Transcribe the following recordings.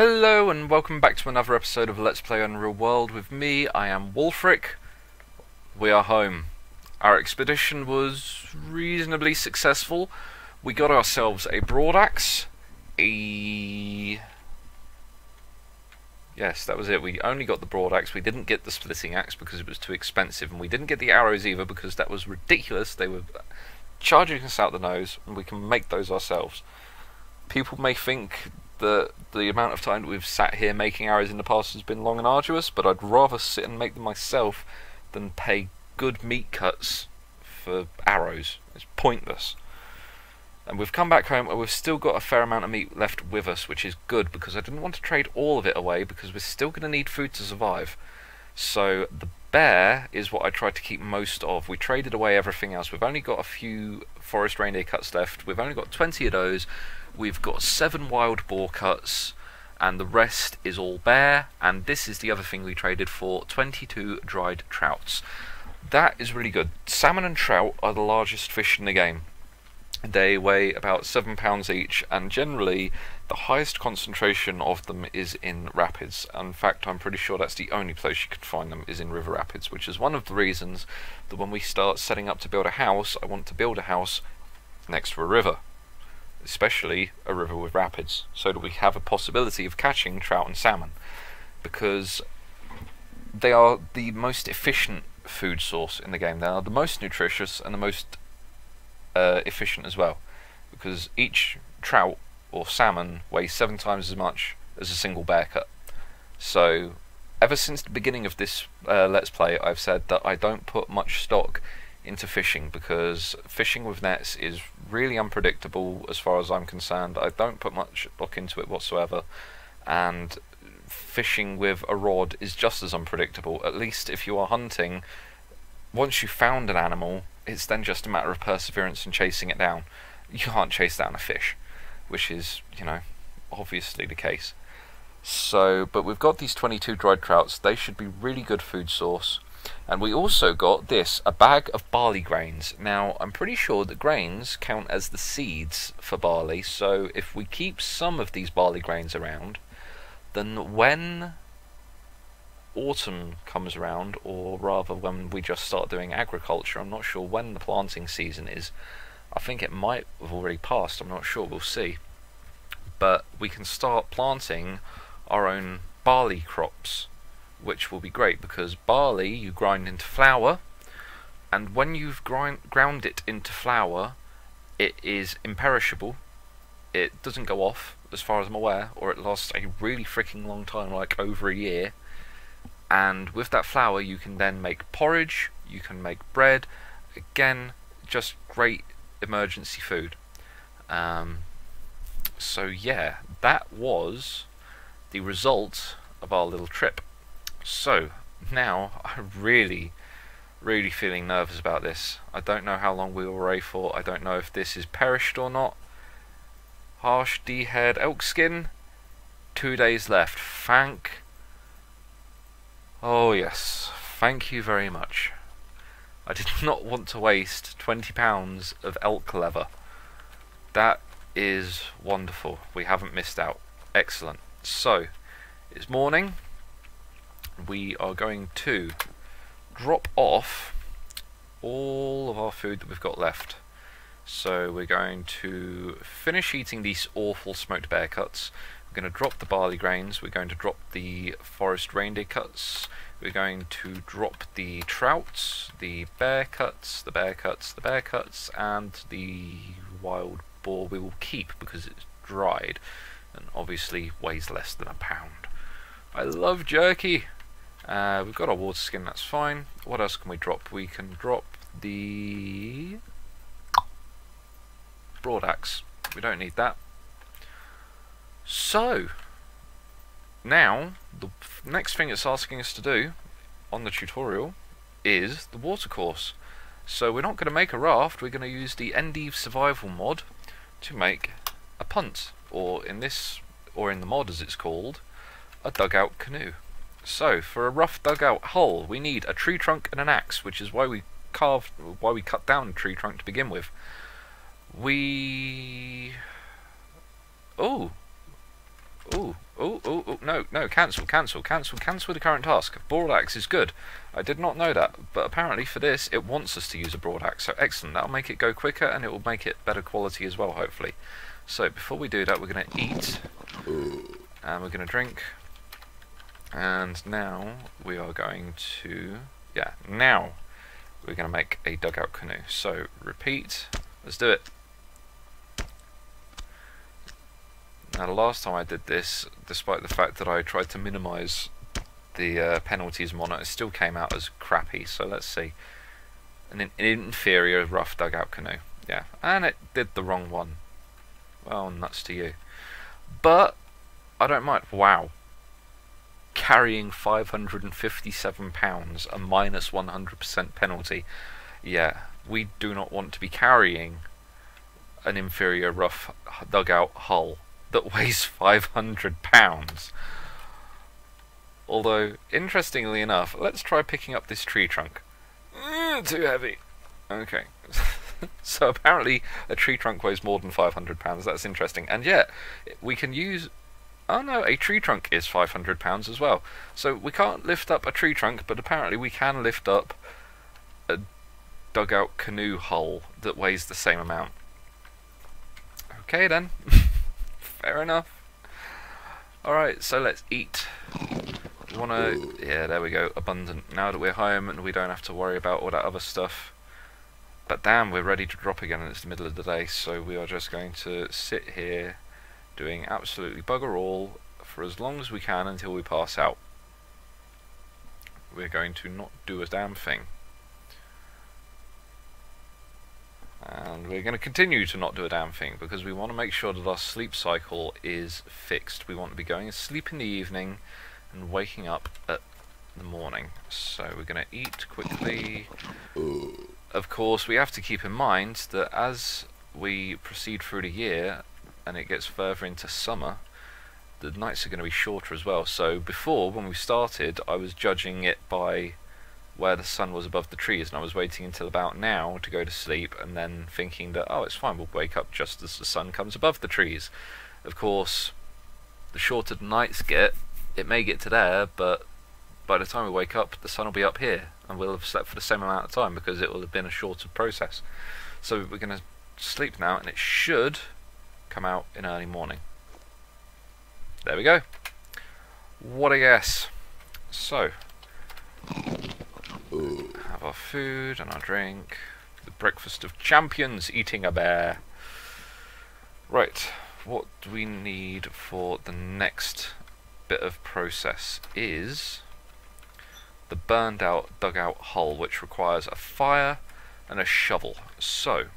Hello and welcome back to another episode of Let's Play Unreal World with me. I am Wolfric. We are home. Our expedition was reasonably successful. We got ourselves a broadaxe. Yes, that was it. We only got the broadaxe. We didn't get the splitting axe because it was too expensive, and we didn't get the arrows either because that was ridiculous. They were charging us out the nose, and we can make those ourselves. People may think the amount of time that we've sat here making arrows in the past has been long and arduous, but I'd rather sit and make them myself than pay good meat cuts for arrows. It's pointless. And we've come back home and we've still got a fair amount of meat left with us, which is good because I didn't want to trade all of it away because we're still going to need food to survive. So the bear is what I tried to keep most of. We traded away everything else. We've only got a few forest reindeer cuts left. We've only got 20 of those. We've got 7 wild boar cuts, and the rest is all bear. And this is the other thing we traded for, 22 dried trouts. That is really good. Salmon and trout are the largest fish in the game. They weigh about 7 pounds each, and generally the highest concentration of them is in rapids. In fact, I'm pretty sure that's the only place you could find them is in river rapids, which is one of the reasons that when we start setting up to build a house, I want to build a house next to a river. Especially a river with rapids, so that we have a possibility of catching trout and salmon, because they are the most efficient food source in the game. They are the most nutritious and the most efficient as well, because each trout or salmon weighs 7 times as much as a single bear cut. So ever since the beginning of this Let's Play, I've said that I don't put much stock into fishing, because fishing with nets is really unpredictable as far as I'm concerned. I don't put much stock into it whatsoever, and fishing with a rod is just as unpredictable. At least if you are hunting, once you've found an animal, it's then just a matter of perseverance and chasing it down. You can't chase down a fish, which is, you know, obviously the case. So, but we've got these 22 dried trouts. They should be really good food source. And we also got this, a bag of barley grains. Now, I'm pretty sure that grains count as the seeds for barley, so if we keep some of these barley grains around, then when autumn comes around, or rather when we just start doing agriculture, I'm not sure when the planting season is. I think it might have already passed, I'm not sure, we'll see. But we can start planting our own barley crops, which will be great, because barley you grind into flour, and when you've ground it into flour, it is imperishable. It doesn't go off as far as I'm aware, or it lasts a really freaking long time, like over a year. And with that flour you can then make porridge, you can make bread, again just great emergency food. So yeah, that was the result of our little trip. So now I'm really feeling nervous about this. I don't know how long we were away for. I don't know if this is perished or not. Harsh D-haired elk skin. 2 days left. Thank. Oh yes, thank you very much. I did not want to waste 20 pounds of elk leather. That is wonderful. We haven't missed out. Excellent. So it's morning. We are going to drop off all of our food that we've got left. So we're going to finish eating these awful smoked bear cuts. We're going to drop the barley grains. We're going to drop the forest reindeer cuts. We're going to drop the trouts, the bear cuts, the bear cuts, the bear cuts, and the wild boar we will keep because it's dried and obviously weighs less than a pound. I love jerky! We've got our water skin, that's fine. What else can we drop? We can drop the broadaxe. We don't need that. So, now, the next thing it's asking us to do on the tutorial is the watercourse. So we're not going to make a raft, we're going to use the Endive Survival mod to make a punt, or in this, or in the mod as it's called, a dugout canoe. So, for a rough dugout hull, we need a tree trunk and an axe, which is why we cut down a tree trunk to begin with. We... Oh! Ooh, no, cancel the current task. Broad axe is good. I did not know that, but apparently for this it wants us to use a broad axe, so excellent. That'll make it go quicker and it will make it better quality as well, hopefully. So before we do that, we're going to eat, and we're going to drink, and now we are going to, yeah, now we're going to make a dugout canoe. So repeat, let's do it. Now the last time I did this, despite the fact that I tried to minimise the penalties monitor, it still came out as crappy, so let's see. An inferior rough dugout canoe, yeah, and it did the wrong one. Well, nuts to you. But I don't mind. Wow. Carrying 557 pounds, a minus 100% penalty. Yeah, we do not want to be carrying an inferior rough dugout hull that weighs 500 pounds. Although, interestingly enough, let's try picking up this tree trunk. Too heavy. Okay. So apparently a tree trunk weighs more than 500 pounds, that's interesting. And yet, we can use... oh no, a tree trunk is 500 pounds as well. So we can't lift up a tree trunk, but apparently we can lift up a dugout canoe hull that weighs the same amount. Okay then. Fair enough. Alright, so let's eat. We wanna... yeah, there we go, abundant. Now that we're home and we don't have to worry about all that other stuff. But damn, we're ready to drop again and it's the middle of the day, so we are just going to sit here doing absolutely bugger all for as long as we can until we pass out. We're going to not do a damn thing. And we're going to continue to not do a damn thing because we want to make sure that our sleep cycle is fixed. We want to be going to sleep in the evening and waking up at the morning. So we're going to eat quickly. Of course, we have to keep in mind that as we proceed through the year and it gets further into summer, the nights are going to be shorter as well. So before, when we started, I was judging it by where the sun was above the trees, and I was waiting until about now to go to sleep and then thinking that, oh, it's fine, we'll wake up just as the sun comes above the trees. Of course, the shorter the nights get, it may get to there, but by the time we wake up, the sun will be up here. And we'll have slept for the same amount of time because it will have been a shorter process. So we're going to sleep now, and it should come out in early morning. There we go. What a guess. So, have our food and our drink. The breakfast of champions, eating a bear. Right, what do we need for the next bit of process is... the burned out dugout hull, which requires a fire and a shovel. So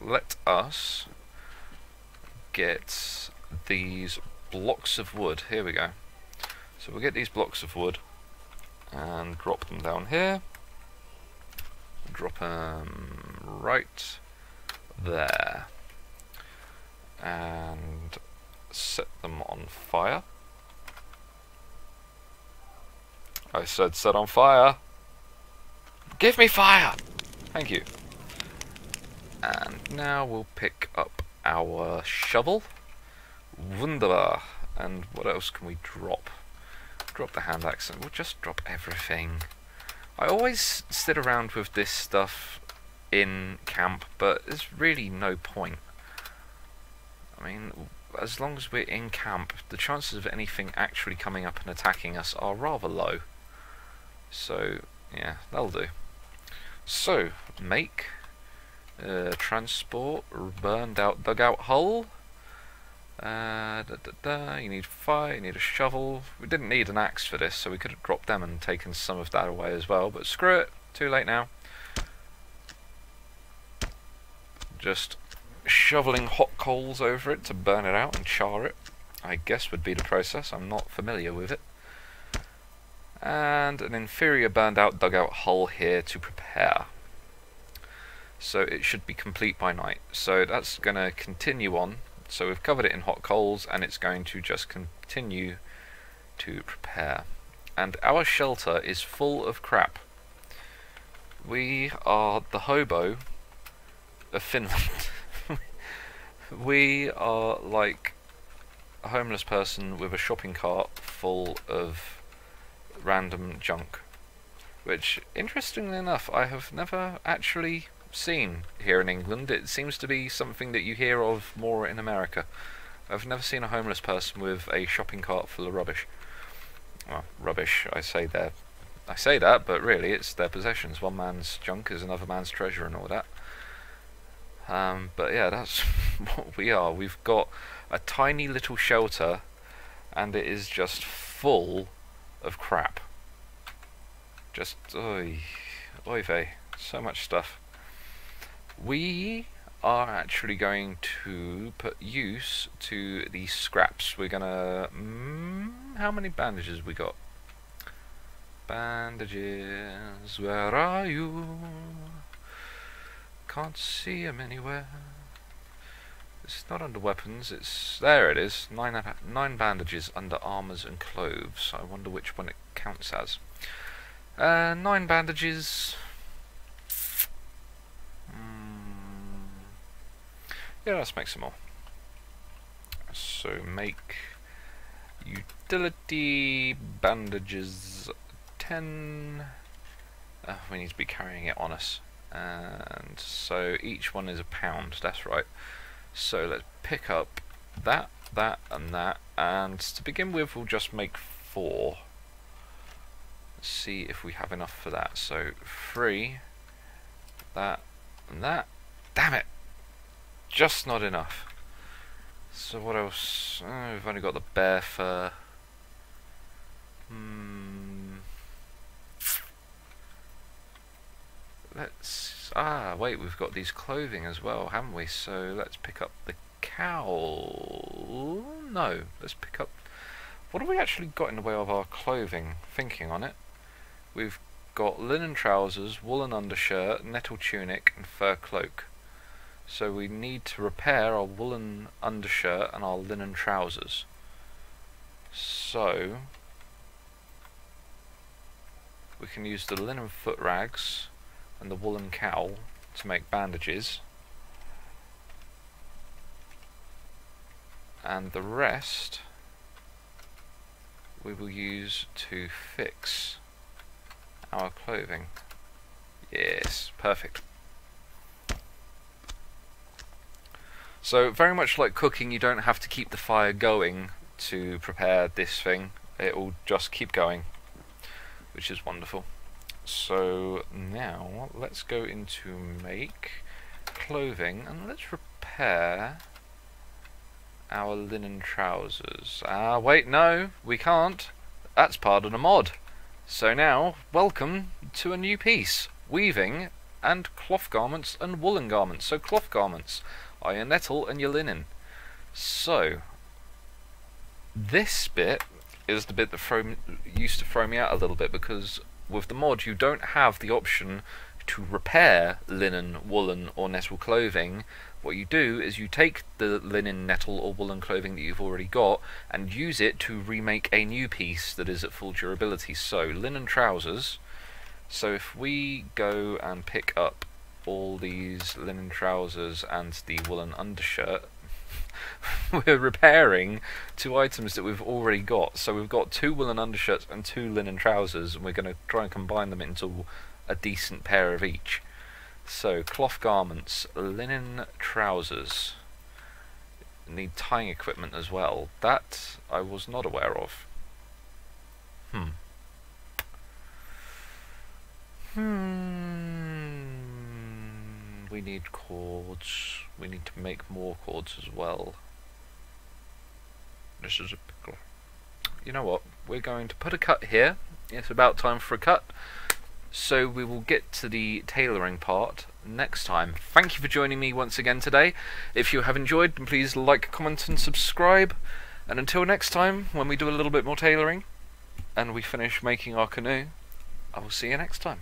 let us get these blocks of wood. Here we go. So we'll get these blocks of wood and drop them down here. Drop them right there. And set them on fire. I said set on fire. Give me fire! Thank you. And now we'll pick up our shovel. Wunderbar. And what else can we drop? Drop the hand axe and we'll just drop everything. I always sit around with this stuff in camp, but there's really no point. I mean, as long as we're in camp, the chances of anything actually coming up and attacking us are rather low. So, yeah, that'll do. So, make transport burned out dugout hull. You need fire, you need a shovel. We didn't need an axe for this, so we could have dropped them and taken some of that away as well, but screw it, too late now. Just shoveling hot coals over it to burn it out and char it, I guess would be the process. I'm not familiar with it. And an inferior burned out dugout hull here to prepare. So it should be complete by night. So that's going to continue on. So we've covered it in hot coals and it's going to just continue to prepare. And our shelter is full of crap. We are the hobo of Finland. We are like a homeless person with a shopping cart full of random junk, which, interestingly enough, I have never actually seen here in England. It seems to be something that you hear of more in America. I've never seen a homeless person with a shopping cart full of rubbish. Well, rubbish, I say that, but really it's their possessions. One man's junk is another man's treasure and all that. But yeah, that's what we are. We've got a tiny little shelter and it is just full of crap. Just, oy vey, so much stuff. We are actually going to put use to these scraps. We're gonna... how many bandages we got? Bandages, where are you? Can't see them anywhere. It's not under weapons, it's... there it is. Nine bandages under armors and clothes. I wonder which one it counts as. 9 bandages. Yeah, let's make some more. So make utility bandages 10. We need to be carrying it on us. And so each one is £1, that's right. So let's pick up that, that, and that. And to begin with, we'll just make 4. Let's see if we have enough for that. So 3, that, and that. Damn it! Just not enough. So what else? Oh, we've only got the bear fur. Let's... wait, we've got these clothing as well, haven't we? So let's pick up the cowl. No, let's pick up... what have we actually got in the way of our clothing? Thinking on it. We've got linen trousers, woolen undershirt, nettle tunic, and fur cloak. So we need to repair our woolen undershirt and our linen trousers. So we can use the linen foot rags and the woolen cowl to make bandages. And the rest we will use to fix our clothing. Yes, perfect. So very much like cooking, you don't have to keep the fire going to prepare this thing. It will just keep going, which is wonderful. So now let's go into make clothing and let's repair our linen trousers. Wait, no, we can't. That's part of the mod. So now, welcome to a new piece. Weaving and cloth garments and woolen garments. So cloth garments are your nettle and your linen. So this bit is the bit that used to throw me out a little bit, because with the mod you don't have the option to repair linen, woolen or nettle clothing. What you do is you take the linen, nettle or woolen clothing that you've already got and use it to remake a new piece that is at full durability. So linen trousers. So if we go and pick up all these linen trousers and the woolen undershirt, we're repairing 2 items that we've already got. So we've got 2 woolen undershirts and 2 linen trousers, and we're going to try and combine them into a decent pair of each. So cloth garments, linen trousers, need tying equipment as well. That I was not aware of. We need cords. We need to make more cords as well. This is a pickle. You know what? We're going to put a cut here. It's about time for a cut. So we will get to the tailoring part next time. Thank you for joining me once again today. If you have enjoyed, then please like, comment and subscribe. And until next time, when we do a little bit more tailoring and we finish making our canoe, I will see you next time.